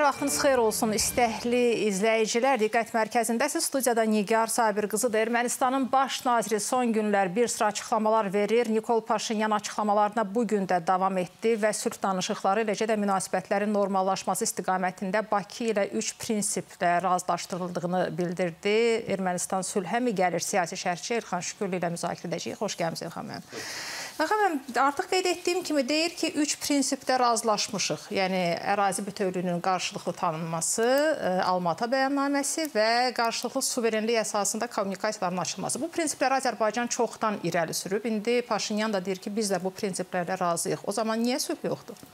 Hər vaxtınız xeyir olsun. İstəkli izləyicilər, diqqət mərkəzindəsiz. Studiyada Nigar Sabir qızıdır. Ermənistanın baş naziri son günlər bir sıra açıqlamalar verir. Nikol Paşinyan açıqlamalarına bugün də davam etdi və sülh danışıqları, eləcə də münasibətlərin normallaşması istiqamətində Bakı ilə 3 prinsiplə razılaşdırıldığını bildirdi. Ermənistan sülhə mi gəlir? Siyasi şərhçi Elxan Şükürlü ilə müzakirə edəcəyik. Xoş gəlmişsiniz Elxan müəllim. Elxan müəllim, artıq qeyd etdiyim kimi deyir ki, 3 prinsipdə razılaşmışıq. Yəni ərazi bütövlüyünün qarşılıqlı tanınması, Almata bəyannaməsi və qarşılıqlı suverenlik əsasında kommunikasiyaların açılması. Bu prinsipləri Azərbaycan çoxdan irəli sürüb. İndi Paşinyan da deyir ki, biz də bu prinsiplərlə razıyıq. O zaman niyə sülh yoxdur?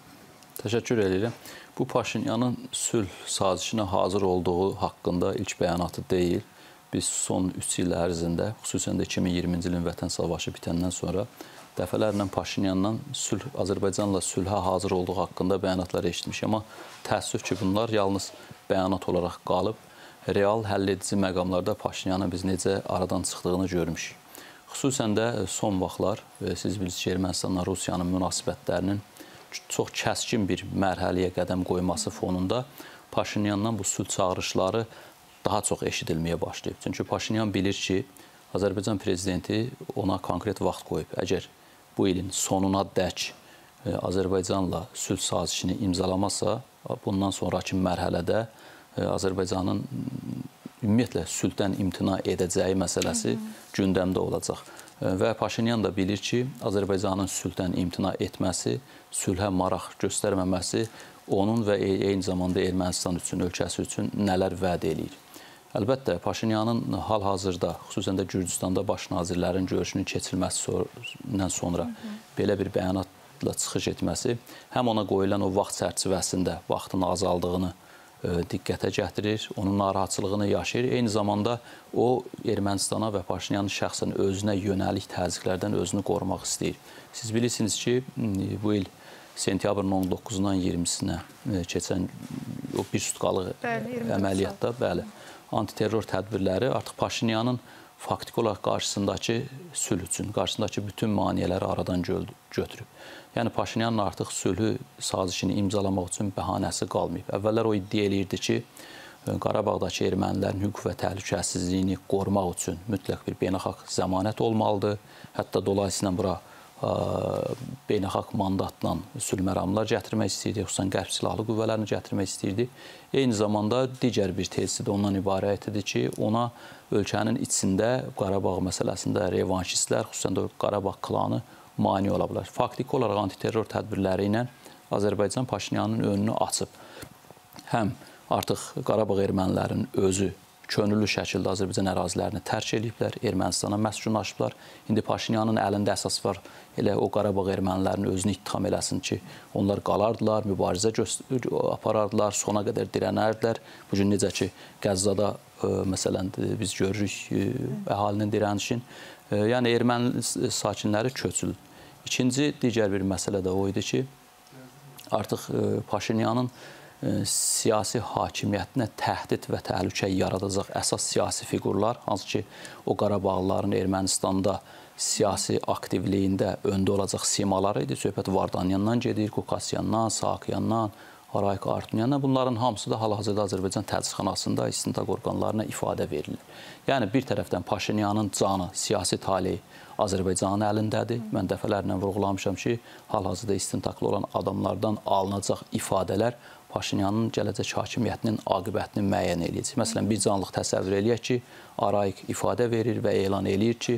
Təşəkkür edirəm. Bu Paşinyanın sülh sazişinə hazır olduğu haqqında ilk bəyanatı deyil. Biz son 3 il ərzində, xüsusən də 2020-ci ilin Vətən savaşı bitəndən sonra dəfələrlə Paşinyandan Azərbaycanla sülhə hazır olduğu haqqında bəyanatlar eşitmişəm. Amma təəssüf ki, bunlar yalnız bəyanat olaraq qalıb. Real həll edici məqamlarda Paşinyanın biz necə aradan çıxdığını görmüşük. Xüsusən də son vaxtlar, siz bilirsiniz ki, Ermənistanla Rusiyanın münasibətlərinin çox kəskin bir mərhələyə qədəm qoyması fonunda Paşinyandan bu sülh çağırışları daha çox eşidilməyə başlayıb. Çünki Paşinyan bilir ki, Azərbaycan prezidenti ona konkret vaxt qoyub. Əgər bu ilin sonuna dək Azərbaycanla sülh sazişini imzalamasa, bundan sonraki mərhələdə Azərbaycanın ümumiyyətlə sülhdən imtina edəcəyi məsələsi gündəmdə olacaq. Və Paşinyan da bilir ki, Azərbaycanın sülhdən imtina etməsi, sülhə maraq göstərməməsi onun və eyni zamanda Ermənistan üçün, ölkəsi üçün nələr vəd eləyir. Əlbəttə, Paşinyanın hal-hazırda, xüsusən də Gürcüstanda baş nazirlərin görüşünün keçirilməsindən sonra belə bir bəyanatla çıxış etməsi həm ona qoyulan o vaxt çərçivəsində vaxtın azaldığını diqqətə gətirir, onun narahatçılığını yaşayır. Eyni zamanda o, Ermənistana və Paşinyanın şəxsən özünə yönəlik təzyiqlərdən özünü qorumaq istəyir. Siz bilirsiniz ki, bu il sentyabrın 19-dan 20-sinə keçən o bir sutqalıq əməliyyatda, bəli, antiterror tədbirləri artıq Paşinyanın faktik olaraq qarşısındakı sülh üçün, qarşısındakı bütün maneələri aradan götürüb. Yəni Paşinyanın artıq sülhü sazişini imzalamaq üçün bəhanəsi qalmayıb. Əvvəllər o iddia eləyirdi ki, Qarabağdakı ermənilərin hüquq və təhlükəsizliyini qorumaq üçün mütləq bir beynəlxalq zəmanət olmalıdır. Hətta dolayısıyla bura beynəlxalq mandatla sülməramlar gətirmək istəyirdi, xüsusən qərb silahlı qüvvələrini gətirmək istəyirdi. Eyni zamanda digər bir tezisi də ondan ibarət idi ki, ona ölkənin içində Qarabağ məsələsində revanşistlər, xüsusən də Qarabağ klanı mane ola bilər. Faktiki olaraq antiterror tədbirləri ilə Azərbaycan Paşinyanın önünü açıb. Həm artıq Qarabağ ermənilərinin özü könüllü şəkildə Azərbaycan ərazilərini tərk ediblər, Ermənistana məskunlaşıblar. İndi Paşinyanın əlində əsas var, elə o Qarabağ ermənilərinin özünü ittiham eləsin ki, onlar qalardılar, mübarizə aparardılar, sona qədər dirənərdilər. Bugün necə ki, Qəzzada məsələn biz görürük əhalinin dirənişin. Yəni erməni sakinləri köçülür. İkinci digər bir məsələ də o idi ki, artıq Paşinyanın siyasi hakimiyyətinə təhdid və təhlükə yaradacaq əsas siyasi fiqurlar, hansı ki, o Qarabağlıların Ermənistanda siyasi aktivliyində öndə olacaq simaları idi. Söhbət Vardanyandan gedir, Qukasyandan, Saakyandan, Arayik Artunyandan. Bunların hamısı da hal-hazırda Azərbaycan tədqiqatxanasında istintaq orqanlarına ifadə verilir. Yəni, bir tərəfdən Paşinyanın canı, siyasi taleyi Azərbaycanın əlindədir. Mən dəfələrlə vurğulamışam ki, hal-hazırda istintaqlı olan adamlardan alınacaq ifadələr Paşinyanın gələcək hakimiyyətinin aqibətini müəyyən eləyəcək. Məsələn, bir canlıq təsəvvür eləyək ki, Arayik ifadə verir və elan eləyir ki,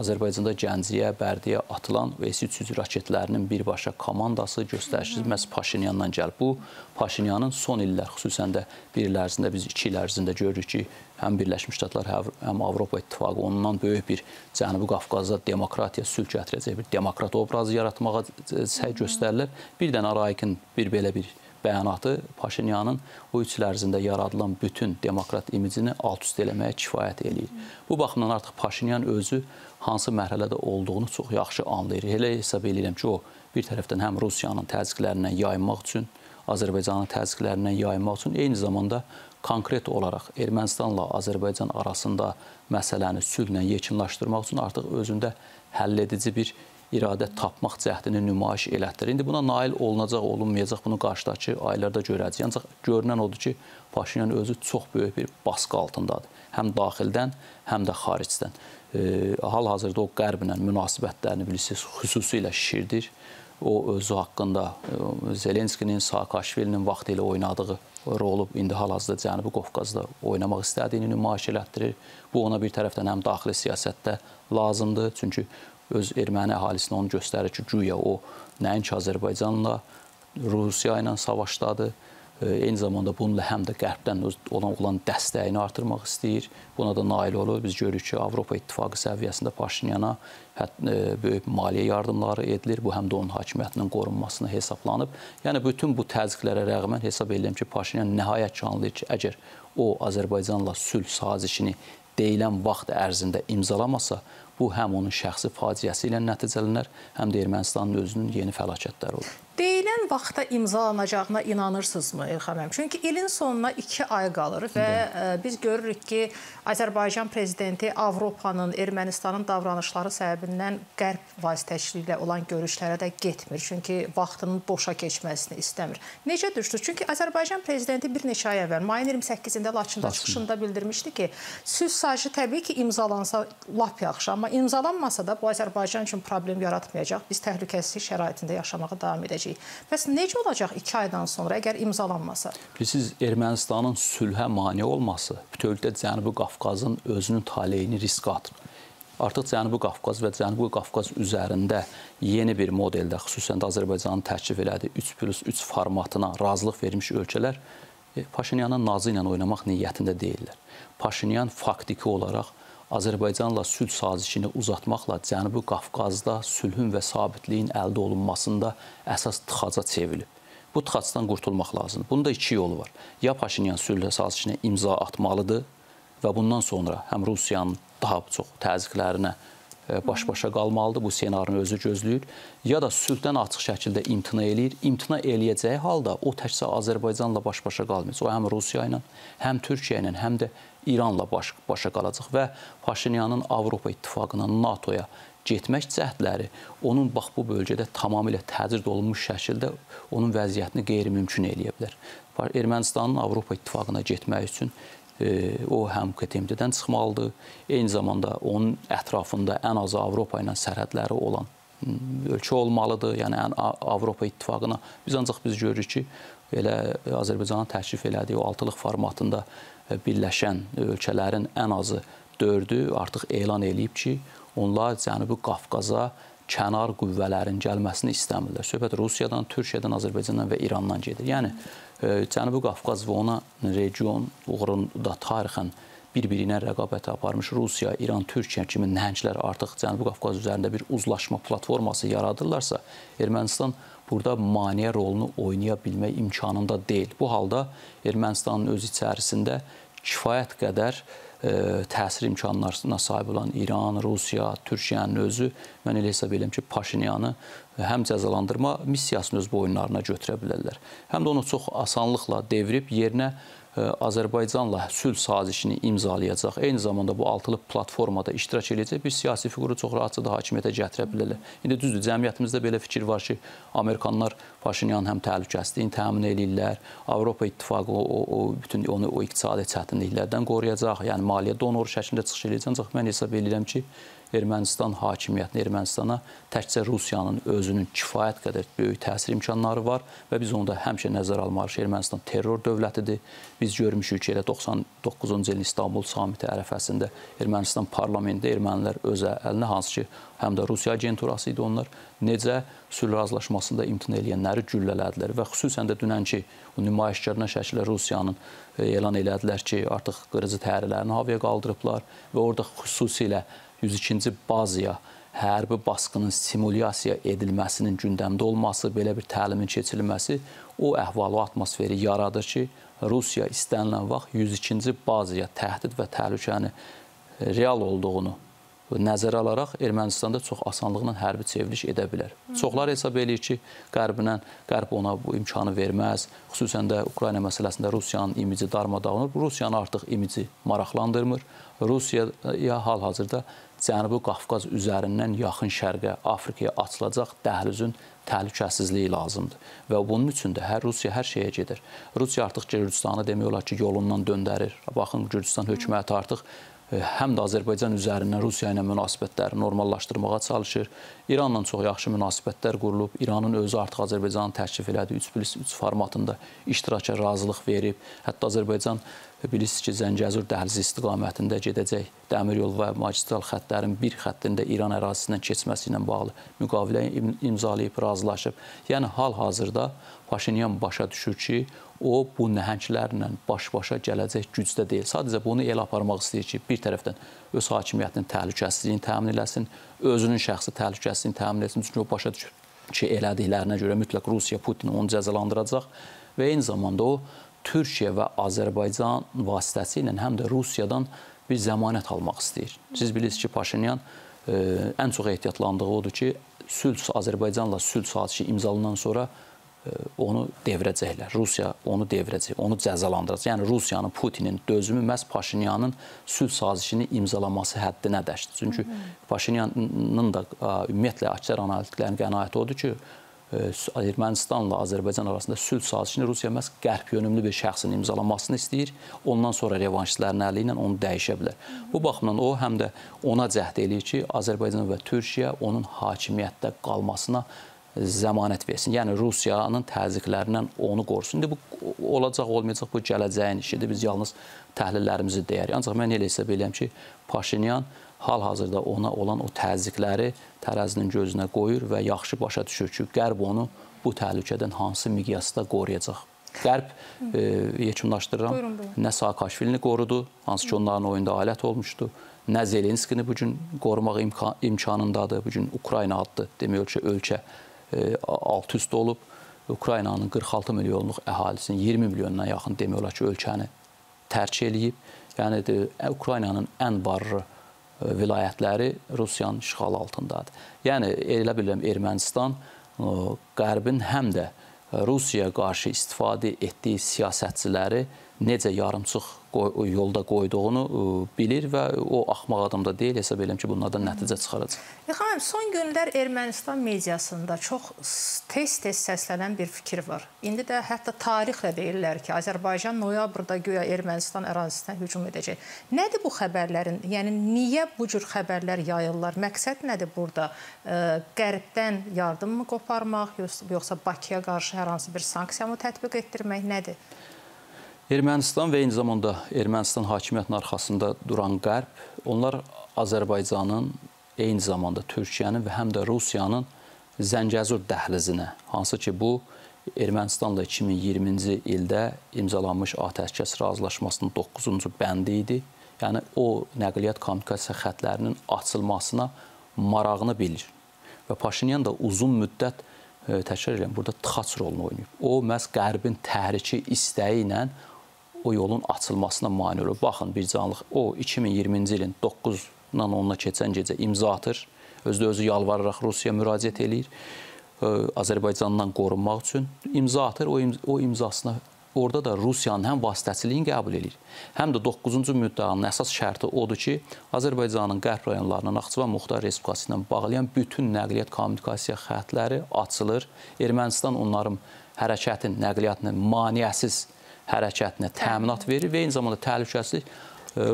Azərbaycanda Gəncəyə, Bərdiyə atılan S-300 raketlərinin birbaşa komandası göstərişsiz məhz Paşinyandan gəlib. Bu, Paşinyanın son illər, xüsusən də bir il ərzində, biz 2 il ərzində görürük ki, həm Birləşmiş Ştatlar, həm Avropa İttifaqı ondan böyük bir Cənubi Qafqazda demokratiya sülh gətirəcək bir demokrat obrazı yaratmağa səy göstərilir. Bir dənə Arayikin bir belə bir bəyanatı Paşinyanın o 3 il ərzində yaradılan bütün demokrat imicini alt-üst eləməyə kifayət eləyir. Bu baxımdan artıq Paşinyan özü hansı mərhələdə olduğunu çox yaxşı anlayır. Elə hesab eləyirəm ki, o bir tərəfdən həm Rusiyanın təzyiqlərindən yayınmaq üçün, Azərbaycanın təzyiqlərindən yayınmaq üçün, eyni zamanda konkret olaraq Ermənistanla Azərbaycan arasında məsələni sülhlə yekunlaşdırmaq üçün artıq özündə həll edici bir iradə tapmaq cəhdini nümayiş elətdir. İndi buna nail olunacaq, olunmayacaq, bunu qarşıdakı aylarda görəcəyik. Ancaq görünən odur ki, Paşinyan özü çox böyük bir baskı altındadır. Həm daxildən, həm də xaricdən. Hal-hazırda o qərblə münasibətlərini bilirsiniz, xüsusilə şişirdir. O özü haqqında Zelenskinin, Saakaşvilinin vaxtı ilə oynadığı rolu indi hal-hazırda Cənubi Qafqazda oynamaq istədiyini nümayiş elətdirir. Bu ona bir tərəfdən həm daxili siyasətdə lazımdır. Çünki öz erməni əhalisini onu göstərir ki, güya o nəinki Azərbaycanla, Rusiya ilə savaşdadır. Eyni zamanda bununla həm də qərbdən ona olan dəstəyini artırmaq istəyir. Buna da nail olur. Biz görürük ki, Avropa İttifaqı səviyyəsində Paşinyana böyük maliyyə yardımları edilir. Bu həm də onun hakimiyyətinin qorunmasına hesablanıb. Yəni bütün bu təzyiqlərə rəğmən hesab edirəm ki, Paşinyan nəhayət ki anlayır ki, əgər o Azərbaycanla sülh sazişini deyilən vaxt ərzində imzalamasa, bu həm onun şəxsi faciəsi ilə nəticələnər, həm də Ermənistanın özünün yeni fəlakətləri olur. Deyilən vaxta imzalanacağına inanırsınızmı İlham müəllim? Çünki ilin sonuna 2 ay qalır və biz görürük ki, Azərbaycan prezidenti Avropanın, Ermənistanın davranışları səbəbindən qərb vasitəçiliyi ilə olan görüşlərə də getmir. Çünki vaxtının boşa keçməsini istəmir. Necə düşdü? Çünki Azərbaycan prezidenti bir neçə ay əvvəl, mayın 28-də Laçında çıxışında bildirmişdi ki, sülh sazişi təbii ki imzalansa lap yaxşı, amma imzalanmasa da bu Azərbaycan üçün problem yaratmayacaq. Biz təhlükəsizlik şəraitində yaşamağa davam edəcəyik. Bəs necə olacaq 2 aydan sonra əgər imzalanmasa? Bilirsiniz, Ermənistanın sülhə mane olması bütövlükdə Cənubi Qafqazın özünün taleyini riskə atır. Artıq Cənubi Qafqaz və Cənubi Qafqaz üzərində yeni bir modeldə, xüsusən də Azərbaycanın təklif elədiyi 3+3 formatına razılıq vermiş ölkələr Paşinyanın nazı ilə oynamaq niyyətində deyillər. Paşinyan faktiki olaraq Azərbaycanla sülh sazişini uzatmaqla Cənubi Qafqazda sülhün və sabitliyin əldə olunmasında əsas tıxaca çevrilib. Bu tıxacdan qurtulmaq lazımdır. Bunda 2 yolu var. Ya Paşinyan sülh sazişinə imza atmalıdır və bundan sonra həm Rusiyanın daha çox təzyiqlərinə baş-başa qalmalıdır, bu ssenarını özü gözləyir, ya da sülhdən açıq şəkildə imtina eləyir. İmtina eləyəcəyi halda o təkcə Azərbaycanla baş-başa qalmayacaq. O həm Rusiya ilə, həm Türkiyə ilə, həm də İranla başa qalacaq və Paşinyanın Avropa İttifaqına, NATO-ya getmək cəhdləri onun bax bu bölgədə tamamilə təcrid olunmuş şəkildə onun vəziyyətini qeyri-mümkün eləyə bilər. Ermənistanın Avropa İttifaqına getmək üçün o həm KTMT-dən çıxmalıdır, eyni zamanda onun ətrafında ən azı Avropa ilə sərhədləri olan ölkə olmalıdır, yəni Avropa İttifaqına. Biz ancaq görürük ki, elə Azərbaycanın təklif elədiyi o 6-lıq formatında birləşən ölkələrin ən azı 4-ü artıq elan eləyib ki, onlar Cənubi Qafqaza kənar qüvvələrin gəlməsini istəmirlər. Söhbət Rusiyadan, Türkiyədən, Azərbaycandan və İrandan gedir. Yəni Cənubi Qafqaz və ona region uğrunda tarixən bir-birinə rəqabətə aparmış Rusiya, İran, Türkiyə kimi nəhənglər artıq Cənubi Qafqaz üzərində bir uzlaşma platforması yaradırlarsa, Ermənistan burada maneə rolunu oynaya bilmək imkanında deyil. Bu halda Ermənistanın öz içərisində kifayət qədər təsir imkanlarına sahib olan İran, Rusiya, Türkiyənin özü, mən elə hesab edirəm ki, Paşinyanı həm cəzalandırma missiyasını öz boyunlarına götürə bilərlər, həm də onu çox asanlıqla devirib yerinə Azərbaycanla sülh sazişini imzalayacaq, eyni zamanda bu altılı platformada iştirak edəcək bir siyasi fiquru çox rahatca da hakimiyyətə gətirə bilərlər. İndi düzdür, cəmiyyətimizdə belə fikir var ki, Amerikanlar Paşinyanın həm təhlükəsizliyini təmin edirlər, Avropa İttifaqı bütün onu o iqtisadi çətinliklərdən qoruyacaq, yəni maliyyə donoru şəklində çıxış edəcək. Ancaq mən hesab edirəm ki, Ermənistan hakimiyyətini Ermənistana təkcə Rusiyanın özünün kifayət qədər böyük təsir imkanları var və biz onu da həmişə nəzərə almalıyıq. Ermənistan terror dövlətidir. Biz görmüşük ki, elə 99-cu ilin İstanbul samiti ərəfəsində Ermənistan parlamenti ermənilər öz əlinə, hansı ki, həm də Rusiya agenturası idi onlar, necə sülh razılaşmasında imtina eləyənləri güllələdilər və xüsusən də dünənki nümayişkarına şəkildə Rusiyanın elan elədilər ki, artıq qırıcı təyyarələrini havaya qaldırıblar və orada xüsusilə 102-ci bazaya hərbi basqının simulyasiya edilməsinin gündəmdə olması, belə bir təlimin keçirilməsi o əhval, o atmosferi yaradır ki, Rusiya istənilən vaxt 102-ci bazaya təhdid və təhlükəni real olduğunu nəzərə alaraq Ermənistanda çox asanlıqla hərbi çevriliş edə bilər. Çoxlar hesab edir ki, Qərb ona bu imkanı verməz. Xüsusən də Ukrayna məsələsində Rusiyanın imici darmadağınır. Rusiyanı artıq imici maraqlandırmır. Rusiyaya hal-hazırda Cənubi Qafqaz üzərindən yaxın şərqə, Afrikaya açılacaq dəhlizin təhlükəsizliyi lazımdır. Və bunun üçün də Rusiya hər şeyə gedir. Rusiya artıq Gürcüstanı demək olar ki, yolundan döndərir. Baxın, Gürcüstan hökuməti artıq həm də Azərbaycan üzərindən Rusiya ilə münasibətləri normallaşdırmağa çalışır. İranla çox yaxşı münasibətlər qurulub. İranın özü artıq Azərbaycanı təklif elədi. 3+3 formatında iştiraka razılıq verib. Hətta Azərbaycan bilirsiniz ki, Zəngəzur dəhlizi istiqamətində gedəcək dəmiryol və magistral xətlərin bir xəttində İran ərazisindən keçməsi ilə bağlı müqavilə imzalayıb, razılaşıb. Yəni, hal-hazırda Paşinyan başa düşür ki, o, bu nəhənglərlə baş-başa gələcək gücdə deyil. Sadəcə bunu el aparmaq istəyir ki, bir tərəfdən öz hakimiyyətinin təhlükəsizliyini təmin eləsin, özünün şəxsi təhlükəsizliyini təmin etsin. Çünki o başa düşür ki, elədiklərinə görə mütləq Rusiya, Putin onu cəzalandıracaq və eyni zamanda o, Türkiyə və Azərbaycan vasitəsilə həm də Rusiyadan bir zəmanət almaq istəyir. Siz bilirsiniz ki, Paşinyan ən çox ehtiyatlandığı odur ki, Azərbaycanla sülh sazişi imzalanan sonra onu devirəcəklər. Rusiya onu devirəcək, onu cəzalandıracaq. Yəni, Rusiyanın, Putinin dözümü məhz Paşinyanın sülh sazişini imzalaması həddinə dəşdir. Çünki Paşinyanın da ümumiyyətlə əksər analitiklərin qənaəti odur ki, Ermənistanla Azərbaycan arasında sülh sazişini Rusiya məhz qərb yönümlü bir şəxsin imzalamasını istəyir. Ondan sonra revanşistlərin əli ilə onu dəyişə bilər. Bu baxımdan o həm də ona cəhd eləyir ki, Azərbaycan və Türkiyə onun hakimiyyətdə qalmasına zəmanət versin. Yəni, Rusiyanın təzyiqlərindən onu qorusun. İndi bu olacaq, olmayacaq, bu gələcəyin işidir. Biz yalnız təhlillərimizi deyərik. Ancaq mən elə hesab edirəm ki, Paşinyan hal-hazırda ona olan o təzyiqləri tərəzinin gözünə qoyur və yaxşı başa düşür ki, Qərb onu bu təhlükədən hansı miqyasda qoruyacaq. Qərb, yekunlaşdırıram, nə Saakaşvilini qorudu, hansı ki, onların oyunda alət olmuşdu. Nə Zelenskini bugün qorumaq imkanındadır. Bugün Ukrayna adlı demək ki, ölkə alt-üst olub. Ukraynanın 46 milyonluq əhalisinin 20 milyonuna yaxın demək olar ki, ölkəni tərk eləyib. Yəni, Ukraynanın ən varlı vilayətləri Rusiyanın işğalı altındadır. Yəni, elə bilirəm, Ermənistan Qərbin həm də Rusiyaya qarşı istifadə etdiyi siyasətçiləri necə yarımçıq yolda qoyduğunu bilir və o axmaq adam da deyil, hesab edirəm ki, bunlardan nəticə çıxaracaq. İlham müəllim, son günlər Ermənistan mediasında çox tez-tez səslənən bir fikir var. İndi də hətta tarixlə deyirlər ki, Azərbaycan noyabrda güya Ermənistan ərazisinə hücum edəcək. Nədir bu xəbərlərin? Yəni, niyə bu cür xəbərlər yayırlar? Məqsəd nədir burada? Qərbdən yardım mı qoparmaq, yoxsa Bakıya qarşı hər hansı bir sanksiyamı tətbiq etdirmək nədir? Ermənistan və eyni zamanda Ermənistan hakimiyyətinin arxasında duran Qərb, onlar Azərbaycanın, eyni zamanda Türkiyənin və həm də Rusiyanın Zəngəzur dəhlizinə, hansı ki, bu Ermənistanla 2020-ci ildə imzalanmış atəşkəs razılaşmasının 9-cu bəndi idi. Yəni, o nəqliyyat kommunikasiya xətlərinin açılmasına marağını bilir və Paşinyan da uzun müddət, təkrar edirəm, burada tıxac rolunu oynayıb. O, məhz Qərbin təhriki istəyi ilə o yolun açılmasına mane olur. Baxın, bir canlıq, o 2020-ci ilin 9-dan 10-na keçən gecə imza atır, özü yalvararaq Rusiyaya müraciət eləyir, Azərbaycandan qorunmaq üçün imza atır, o imzasına orada da Rusiyanın həm vasitəçiliyini qəbul eləyir, həm də 9-cu müddəanın əsas şərti odur ki, Azərbaycanın qərb rayonlarına Naxçıvan Muxtar Respublikası ilə bağlayan bütün nəqliyyat kommunikasiya xətləri açılır. Ermənistan onların hərəkətin, nəqliyyatının maneəsiz hərəkətinə təminat verir və eyni zamanda təhlükəsizlik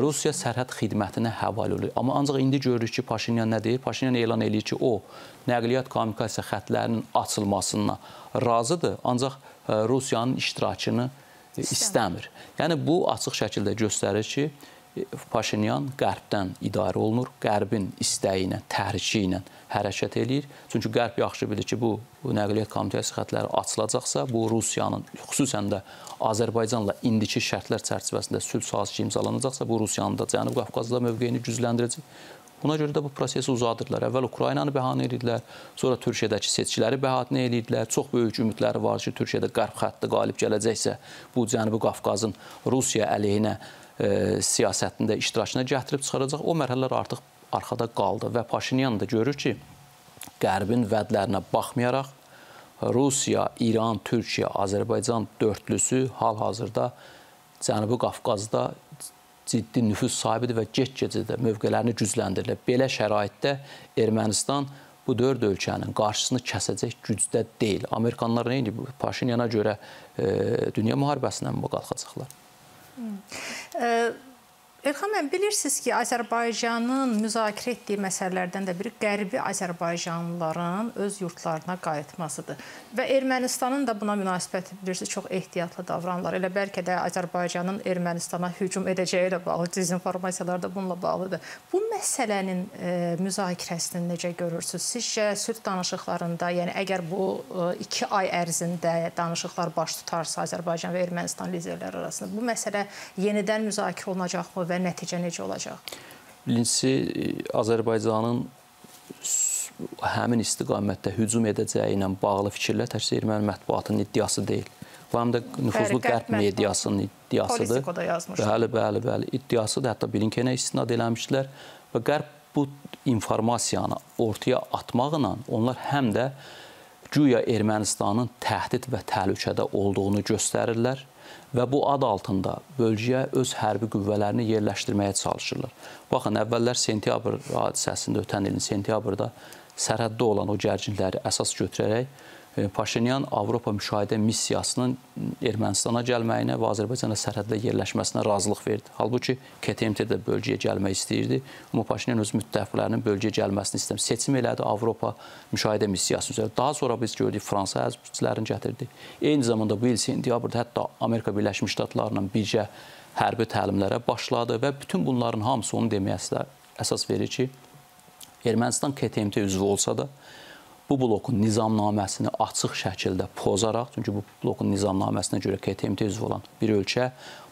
Rusiya sərhəd xidmətinə həval olur. Amma ancaq indi görürük ki, Paşinyan nə deyir? Paşinyan elan eləyir ki, o, nəqliyyat kommunikasiya xətlərinin açılmasına razıdır, ancaq Rusiyanın iştirakını istəmir. Yəni, bu açıq şəkildə göstərir ki, Paşinyan Qərbdən idarə olunur, Qərbin istəyi ilə, təhriki ilə hərəkət eləyir. Çünki Qərb yaxşı bilir ki, bu nəqliyyat kommunikasiya xətləri açılacaqsa, bu Rusiyanın, xüsusən də Azərbaycanla indiki şərtlər çərçivəsində sülh sazişi imzalanacaqsa, bu Rusiyanın da Cənubi Qafqazda mövqeyini gücləndirəcək. Buna görə də bu prosesi uzadırlar. Əvvəl Ukraynanı bəhanə edirdilər, sonra Türkiyədəki seçkiləri bəhanə edirdilər. Çox böyük ümidləri var ki, Türkiyədə Qərb xətti qalib gələcəksə, bu Cənubi Qafqazın Rusiya əleyhinə siyasətində iştirakına gətirib çıxaracaq. O mərhələlər artıq arxada qaldı və Paşinyan da görür ki, Qərbin vədlərinə baxmayaraq Rusiya, İran, Türkiyə, Azərbaycan dördlüsü hal-hazırda Cənubi Qafqazda ciddi nüfuz sahibidir və get-gecə də mövqələrini gücləndirilir. Belə şəraitdə Ermənistan bu dörd ölkənin qarşısını kəsəcək gücdə deyil. Amerikanlar neydi? Paşinyana görə dünya müharibəsindən mi qalxacaqlar? Elxan bəy, bilirsiniz ki, Azərbaycanın müzakirə etdiyi məsələlərdən də biri qərbi Azərbaycanlıların öz yurtlarına qayıtmasıdır. Və Ermənistanın da buna münasibəti bilirsiniz, çox ehtiyatlı davranırlar. Elə bəlkə də Azərbaycanın Ermənistana hücum edəcəyi ilə bağlı, dezinformasiyalar da bununla bağlıdır. Bu məsələnin müzakirəsini necə görürsünüz? Sizcə sülh danışıqlarında, yəni əgər bu 2 ay ərzində danışıqlar baş tutarsa Azərbaycan və Ermənistan liderləri arasında, bu məsələ yenidən müzakirə olunacaq mı? Və nəticə necə olacaq? Birincisi, Azərbaycanın həmin istiqamətdə hücum edəcəyi ilə bağlı fikirlər təkcə erməni mətbuatının iddiası deyil. Bu həm də nüfuzlu qərb mediasının iddiasıdır. Politikoda yazmışlar. Bəli, iddiasıdır. Hətta Blinkenə istinad eləmişdilər. Və qərb bu informasiyanı ortaya atmaqla onlar həm də güya Ermənistanın təhdid və təhlükədə olduğunu göstərirlər və bu ad altında bölgəyə öz hərbi qüvvələrini yerləşdirməyə çalışırlar. Baxın, əvvəllər sentyabr hadisəsində, ötən ilin sentyabrda sərhəddə olan o gərginlikləri əsas götürərək Paşinyan Avropa müşahidə missiyasının Ermənistana gəlməyinə və Azərbaycanla sərhəddə yerləşməsinə razılıq verdi. Halbuki KTMT də bölgəyə gəlmək istəyirdi, amma Paşinyan öz müttəfiqlərinin bölgəyə gəlməsini istəmir. Seçim elədi Avropa müşahidə missiyası üzrə. Daha sonra biz gördük, Fransa hərbçilərini gətirdi. Eyni zamanda bu il sentyabrda hətta Amerika Birləşmiş Ştatlarla birgə hərbi təlimlərə başladı və bütün bunların hamısı onu deməyə əsas verir ki, Ermənistan KTMT üzvü olsa da, bu blokun nizamnaməsini açıq şəkildə pozaraq, çünki bu blokun nizamnaməsinə görə KTMT üzv olan bir ölkə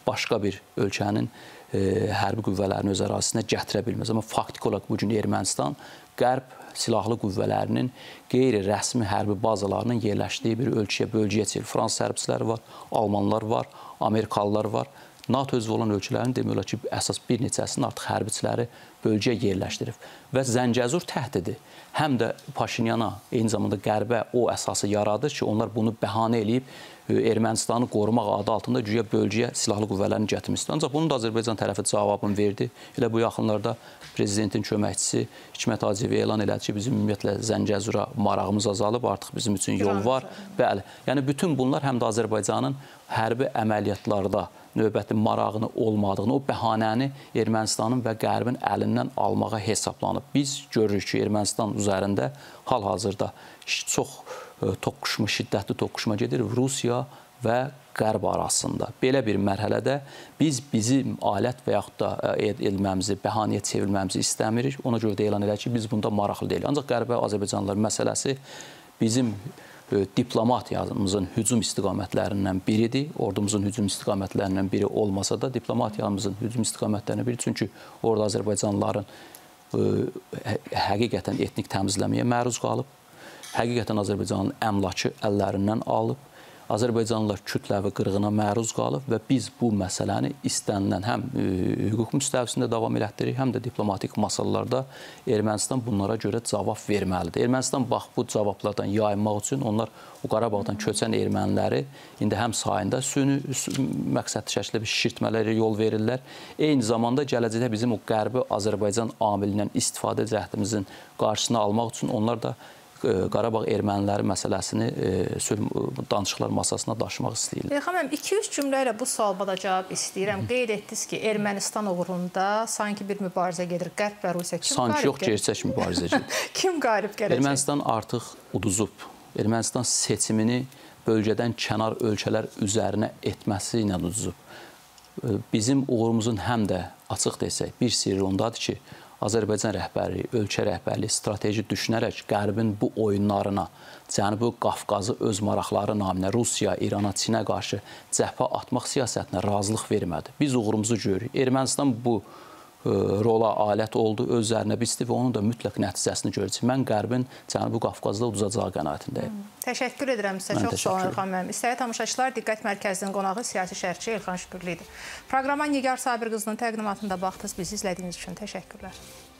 başqa bir ölkənin hərbi qüvvələrini öz ərazisinə gətirə bilməz. Amma faktik olaraq bugün Ermənistan qərb silahlı qüvvələrinin qeyri-rəsmi hərbi bazalarının yerləşdiyi bir bölgəyə çevrilir. Fransız hərbçiləri var, almanlar var, amerikalılar var. NATO üzv olan ölkələrin demək olar ki, əsas bir neçəsinin artıq hərbiçiləri bölgəyə yerləşdirib. Və Zəngəzur təhdidi həm də Paşinyana, eyni zamanda qərbə o əsası yaradır ki, onlar bunu bəhanə eləyib Ermənistanı qorumaq adı altında güya bölgəyə silahlı qüvvələrini gətirmişdir. Ancaq bunun da Azərbaycan tərəfi cavabını verdi. Elə bu yaxınlarda prezidentin köməkçisi Hikmət Hacıyev elan elədi ki, bizim ümumiyyətlə Zəngəzura marağımız azalıb, artıq bizim üçün yol var. Bəli, yəni bütün bunlar həm də Azərbaycanın hərbi əməliyyatlarda növbəti marağını olmadığını, o bəhanəni Ermənistanın və qərbin əlindən almağa hesablanıb. Biz görürük ki, Ermənistan üzərində hal-hazırda çox şiddətli toqquşma gedir Rusiya və qərb arasında. Belə bir mərhələdə biz bizim alət və yaxud da edilməmizi, bəhanəyə çevrilməmizi istəmirik. Ona görə də elan edək ki, biz bunda maraqlı deyilik. Ancaq qərbə Azərbaycanlılar məsələsi bizim diplomatiyamızın hücum istiqamətlərindən biridir. Ordumuzun hücum istiqamətlərindən biri olmasa da diplomatiyamızın hücum istiqamətlərindən biri. Çünki orada Azərbaycanlıların həqiqətən etnik təmizləməyə məruz qalıb. Həqiqətən Azərbaycanın əmlakı əllərindən alıb. Azərbaycanlılar kütləvi qırğına məruz qalıb və biz bu məsələni istənilən həm hüquq müstəvisində davam elətdirik, həm də diplomatik masallarda Ermənistan bunlara görə cavab verməlidir. Ermənistan bax bu cavablardan yayınmaq üçün onlar o Qarabağdan köçən erməniləri indi həm sayında məqsədli şəkildə bir şişirtmələrə yol verirlər. Eyni zamanda gələcəkdə bizim o qərbi Azərbaycan amilindən istifadə cəhdimizin qarşısını almaq üçün onlar da Qarabağ erməniləri məsələsini sülh danışıqlar masasına daşımaq istəyirlər. Elxan bəy, 2-3 cümlə ilə bu sualıma da cavab istəyirəm. Qeyd etdiniz ki, Ermənistan uğrunda sanki bir mübarizə gedir. Qərb və Rusiya kim qalib gedir? Sanki yox, gerçək mübarizə gedir. Kim qalib gələcək? Ermənistan artıq uduzub. Ermənistan seçimini bölgədən kənar ölkələr üzərinə etməsi ilə uduzub. Bizim uğurumuzun həm də açıq desək, bir sirri ondadır ki, Azərbaycan rəhbəri, ölkə rəhbəri strateji düşünərək Qərbin bu oyunlarına, Cənubi Qafqazı öz maraqları naminə Rusiya, İrana, Çinə qarşı cəbhə atmaq siyasətinə razılıq vermədi. Biz uğurumuzu görürük. Ermənistan bu rola alət oldu, öz üzərinə biçdi və onun da mütləq nəticəsini görəcək. Mən Qərbin Cənubi Qafqazda uduzacağı qənaətindəyim. Təşəkkür edirəm sizə. Çox sağ olun, Elxan müəllim. İstəyən tamaşaçılar, Diqqət Mərkəzinin qonağı siyasi şərhçi Elxan Şükürlü idi. Proqrama Nigar Sabir qızının təqdimatında baxdınız. Bizi izlədiyiniz üçün təşəkkürlər.